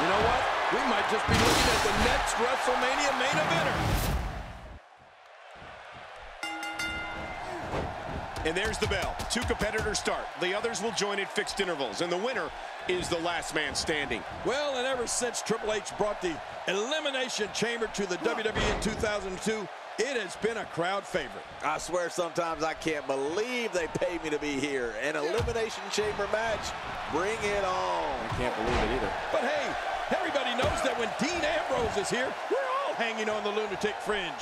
You know what? We might just be looking at the next WrestleMania main eventer. And there's the bell. Two competitors start. The others will join at fixed intervals. And the winner is the last man standing. Well, and ever since Triple H brought the Elimination Chamber to the WWE in 2002, it has been a crowd favorite. I swear sometimes I can't believe they paid me to be here. An Elimination Chamber match, bring it on. I can't believe it either. But hey, everybody knows that when Dean Ambrose is here, we're all hanging on the lunatic fringe.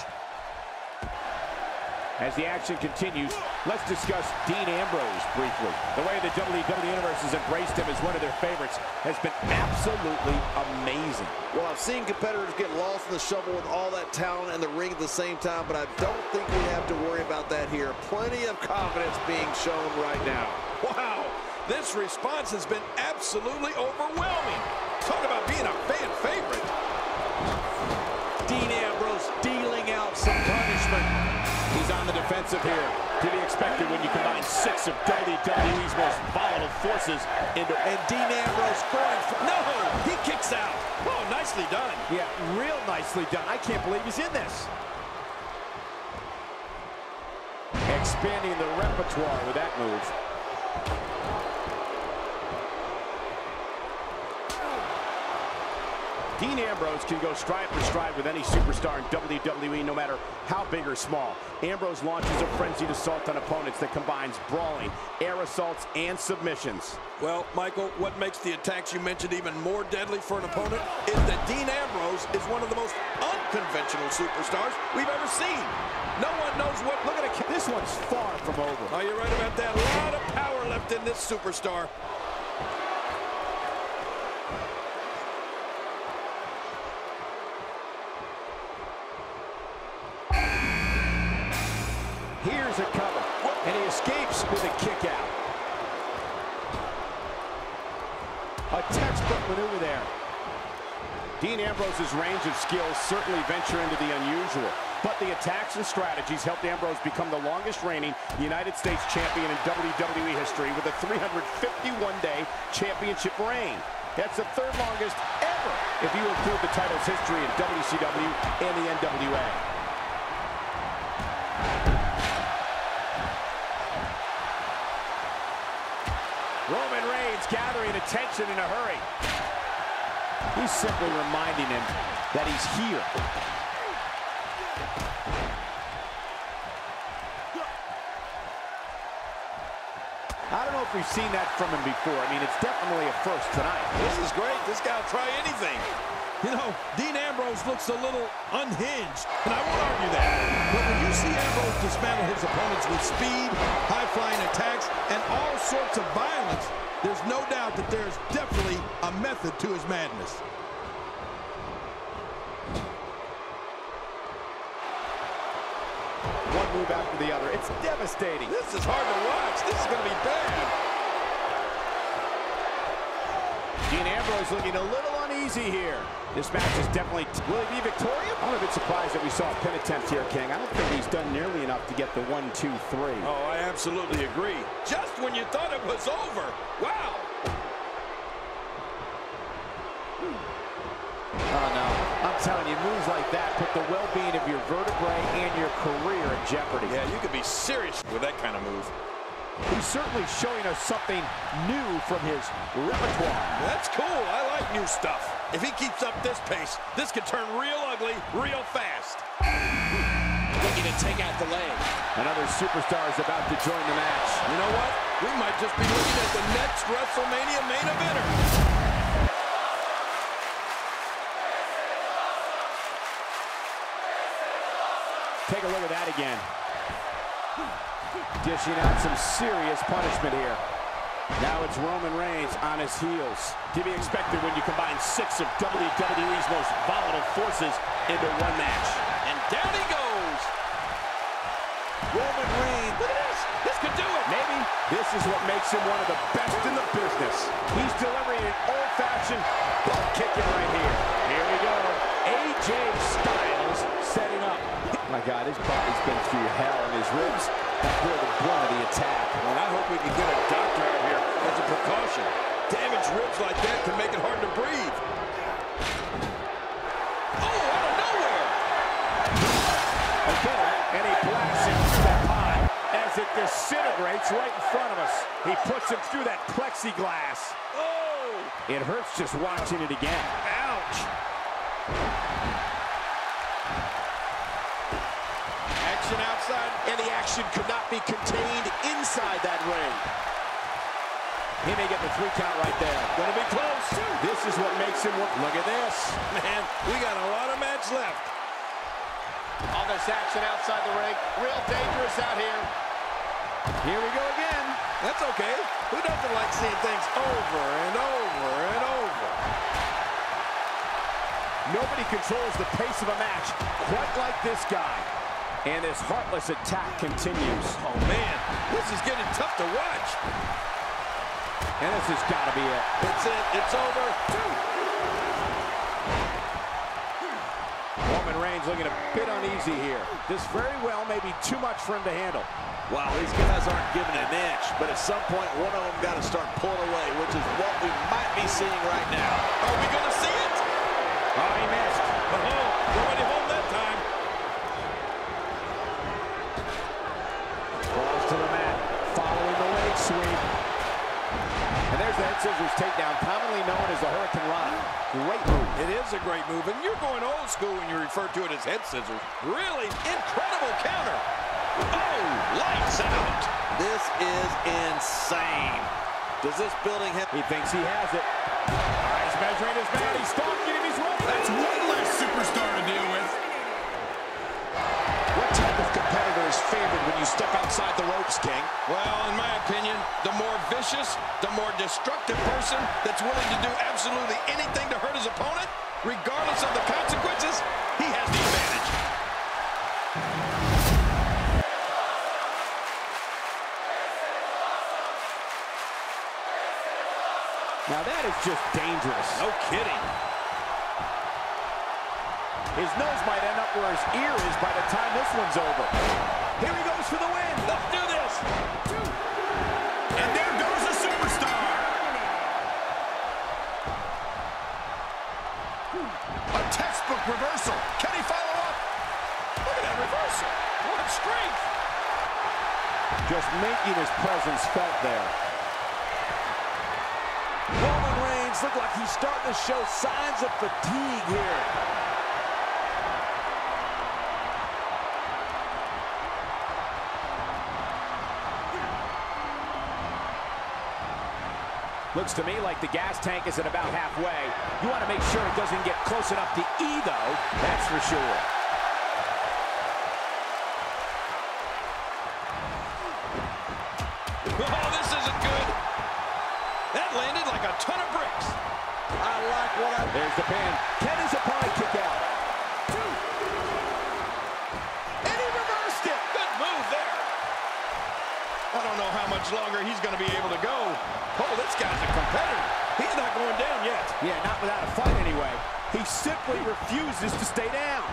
As the action continues, let's discuss Dean Ambrose briefly. The way the WWE Universe has embraced him as one of their favorites has been absolutely amazing. Well, I've seen competitors get lost in the shovel with all that talent and the ring at the same time, but I don't think we have to worry about that here. Plenty of confidence being shown right now. Wow, this response has been absolutely overwhelming. Talk about being a fan favorite. Dean Ambrose dealing out some punishment. He's on the defensive here. To be expected when you combine six of WWE's most violent forces into... And Dean Ambrose going for... No! He kicks out. Oh, nicely done. Yeah, real nicely done. I can't believe he's in this. Expanding the repertoire with that move. Dean Ambrose can go stride for stride with any superstar in WWE, no matter how big or small. Ambrose launches a frenzied assault on opponents that combines brawling, air assaults, and submissions. Well, Michael, what makes the attacks you mentioned even more deadly for an opponent is that Dean Ambrose is one of the most unconventional superstars we've ever seen. No one knows what... Look at it. This one's far from over. Oh, you're right about that. A lot of power left in this superstar. Here's a cover, and he escapes with a kick out. A textbook maneuver there. Dean Ambrose's range of skills certainly venture into the unusual, but the attacks and strategies helped Ambrose become the longest reigning United States champion in WWE history with a 351-day championship reign. That's the third longest ever if you include the title's history in WCW and the NWA. Roman Reigns gathering attention in a hurry. He's simply reminding him that he's here. I don't know if we've seen that from him before. I mean, it's definitely a first tonight. This is great. This guy will try anything. You know, Dean Ambrose looks a little unhinged, and I won't argue that. But when you see Ambrose dismantle his opponents with speed, high-flying attacks, and all sorts of violence, there's no doubt that there's definitely a method to his madness. One move after the other. It's devastating. This is hard to watch. This is going to be bad. Dean Ambrose looking a little easy here. This match is definitely... Will he be victorious? I'm a bit surprised that we saw a pin attempt here, King. I don't think he's done nearly enough to get the 1, 2, 3. Oh, I absolutely agree. Just when you thought it was over. Wow. Oh, no. I'm telling you, moves like that put the well-being of your vertebrae and your career in jeopardy. Yeah, you could be serious with that kind of move. He's certainly showing us something new from his repertoire. That's cool. I like new stuff. If he keeps up this pace, this could turn real ugly real fast. Looking to take out the leg. Another superstar is about to join the match. You know what? We might just be looking at the next WrestleMania main eventer. Take a look at that again. Dishing out some serious punishment here. Now it's Roman Reigns on his heels. To be expected when you combine six of WWE's most volatile forces into one match. And down he goes. Roman Reigns. Look at this. This could do it. Maybe this is what makes him one of the best in the business. He's delivering an old-fashioned butt kicking right here. Here we go. AJ Styles setting up. Oh my God, his body's been through hell and his ribs. Before the brunt of the attack. And I hope we can get a doctor out here as a precaution. Damaged ribs like that can make it hard to breathe. plexiglass. Oh! It hurts just watching it again. Ouch! Action outside, and the action could not be contained inside that ring. He may get the three count right there. Gonna be close. This is what makes him work. Look at this. Man, we got a lot of match left. All this action outside the ring. Real dangerous out here. Here we go again. That's okay. Who doesn't like seeing things over and over and over? Nobody controls the pace of a match quite like this guy. And this heartless attack continues. Oh, man. This is getting tough to watch. And this has got to be it. That's it. It's over. Roman Reigns looking a bit uneasy here. This very well may be too much for him to handle. Wow, these guys aren't giving an inch, but at some point, one of them got to start pulling away, which is what we might be seeing right now. Are we going to see it? Oh, he missed. Uh-oh. Nobody home that time. Balls to the mat, following the leg sweep. And there's that scissors takedown, commonly known as the Hurricane Rana. Great move. It is a great move, and you're going old school when you refer to it as head scissors. Really incredible counter. Oh, lights out. This is insane. Does this building have... He thinks he has it. All right, he's measuring his man. He's stalking him. He's running. That's one less superstar to deal with. What type of competitor is favored when you step outside the ropes, King? Well, in my opinion, the more vicious, the more destructive person that's willing to do absolutely anything to hurt his opponent, regardless of the consequences, he has the advantage. Now that is just dangerous. No kidding. His nose might end up where his ear is by the time this one's over. Here he goes for the win. Let's do this. And there goes a superstar. A textbook reversal. Can he follow up? Look at that reversal. What strength. Just making his presence felt there. Roman Reigns looked like he's starting to show signs of fatigue here. Looks to me like the gas tank is at about halfway. You want to make sure it doesn't get close enough to E, though. That's for sure. Oh, this isn't good. That landed like a ton of bricks. I like what I... There's the pin. Can his opponent kick out? And he reversed it. Good move there. I don't know how much longer he's going to be able to go. Oh, this guy's a competitor. He's not going down yet. Yeah, not without a fight anyway. He simply refuses to stay down.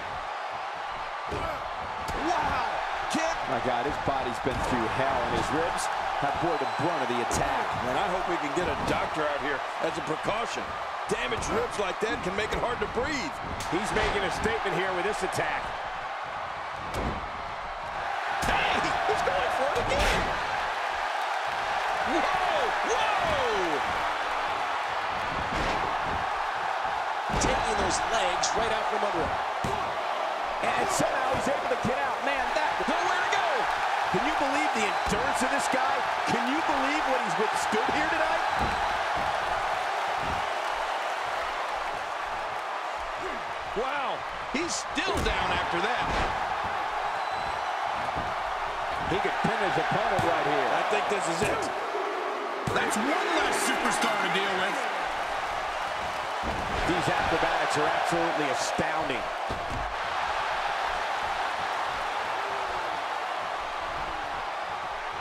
Wow, kick. My God, his body's been through hell, and his ribs have bore the brunt of the attack. And I hope we can get a doctor out here as a precaution. Damaged ribs like that can make it hard to breathe. He's making a statement here with this attack. Hey, he's going for it again. Whoa. Whoa! Taking those legs right out from under him. And somehow he's able to get out. Man, that was nowhere to go! Can you believe the endurance of this guy? Can you believe what he's withstood here tonight? Wow, he's still down after that. He could pin his opponent right here. I think this is it. That's one less superstar to deal with. These acrobatics are absolutely astounding.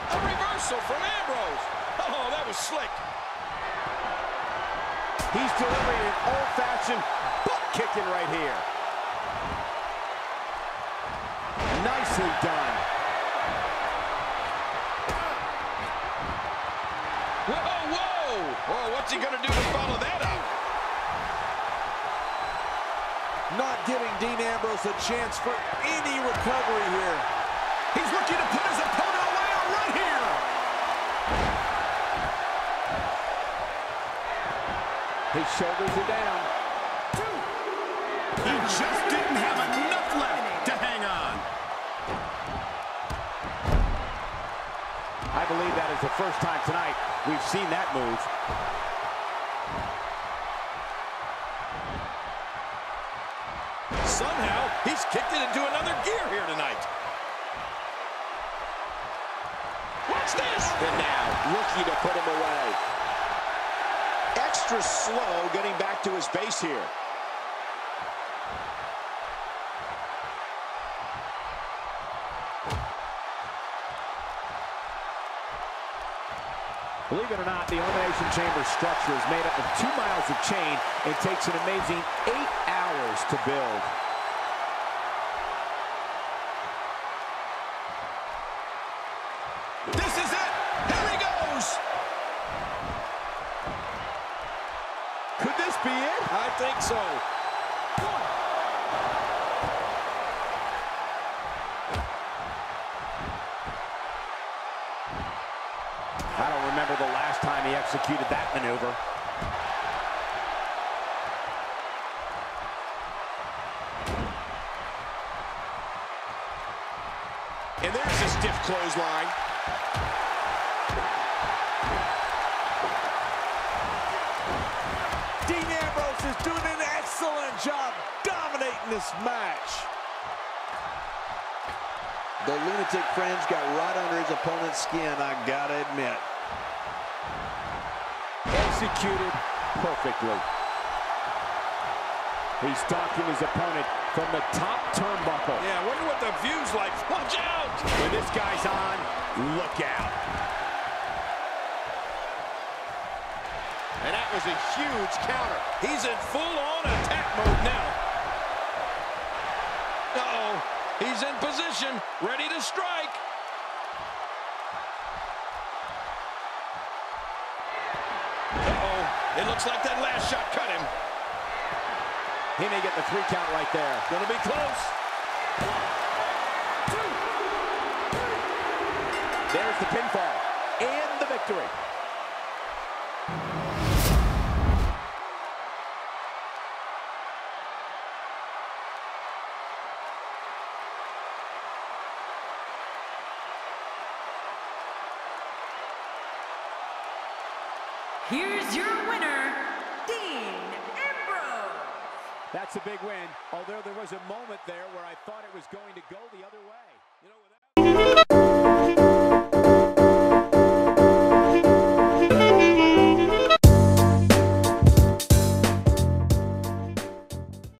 A reversal from Ambrose. Oh, that was slick. He's delivering an old-fashioned butt-kicking right here. Nicely done. Whoa, whoa! Oh, what's he gonna do to follow that up? Not giving Dean Ambrose a chance for any recovery here. He's looking to put his opponent away right here! His shoulders are down. He just didn't have enough left to hang on. I believe that is the first time tonight we've seen that move. Somehow, he's kicked it into another gear here tonight. Watch this! And now, looking to put him away. Extra slow getting back to his base here. Believe it or not, the Elimination Chamber structure is made up of 2 miles of chain and takes an amazing 8 hours to build. This is it! Here he goes! Could this be it? I think so. One. I don't remember the last time he executed that maneuver. And there's a stiff clothesline. Dean Ambrose is doing an excellent job dominating this match. The lunatic fringe got right under his opponent's skin, I gotta admit. Executed perfectly. He's stalking his opponent from the top turnbuckle. Yeah, I wonder what the view's like. Watch out! When this guy's on, look out. And that was a huge counter. He's in full-on attack mode now. Uh-oh. He's in position, ready to strike. Uh-oh. It looks like that last shot cut him. He may get the 3 count right there. Gonna be close. 1, 2, 3. There's the pinfall and the victory. Here's your winner, Dean Ambrose. That's a big win, although there was a moment there where I thought it was going to go the other way. You know.